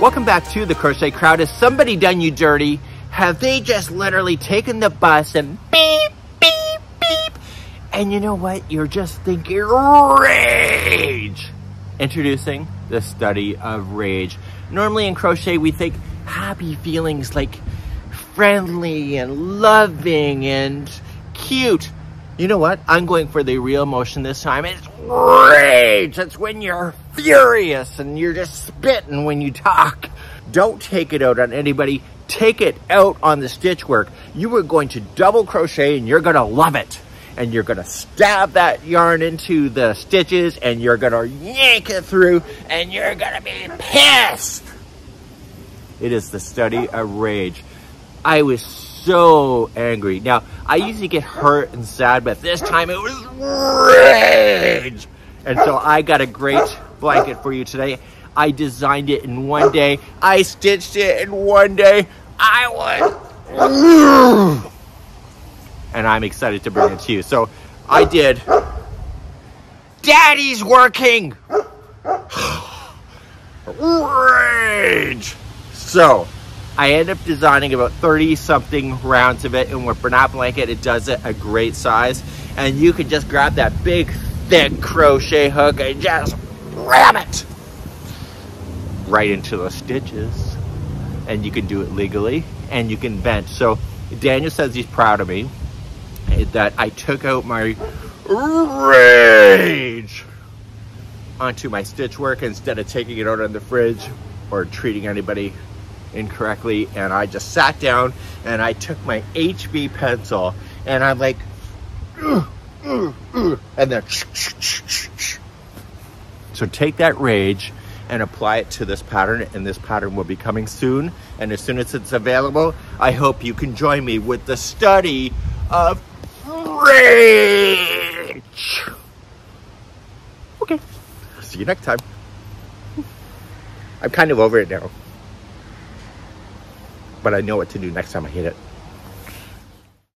Welcome back to The Crochet Crowd. Has somebody done you dirty? Have they just literally taken the bus and beep, beep, beep? And you know what? You're just thinking rage. Introducing the study of rage. Normally in crochet, we think happy feelings like friendly and loving and cute. You know what? I'm going for the real emotion this time. It's rage. That's when you're furious and you're just spitting when you talk. Don't take it out on anybody. Take it out on the stitch work. You are going to double crochet and you're going to love it. And you're going to stab that yarn into the stitches and you're going to yank it through and you're going to be pissed. It is the study of rage. I was so angry. Now, I usually get hurt and sad, but this time it was rage. And so I got a great blanket for you today. I designed it in one day. I stitched it in one day. And I'm excited to bring it to you. So I did. Daddy's working. Rage. So I ended up designing about 30 something rounds of it, and with Bernat Blanket, it does it a great size. And you can just grab that big, thick crochet hook and just ram it right into the stitches. And you can do it legally, and you can bench. So Daniel says he's proud of me that I took out my rage onto my stitch work instead of taking it out on the fridge or treating anybody incorrectly. And I just sat down and I took my HB pencil and I'm like, and then so take that rage and apply it to this pattern, and this pattern will be coming soon. And as soon as it's available, I hope you can join me with the study of rage. Okay, see you next time. I'm kind of over it now, but I know what to do next time I hit it.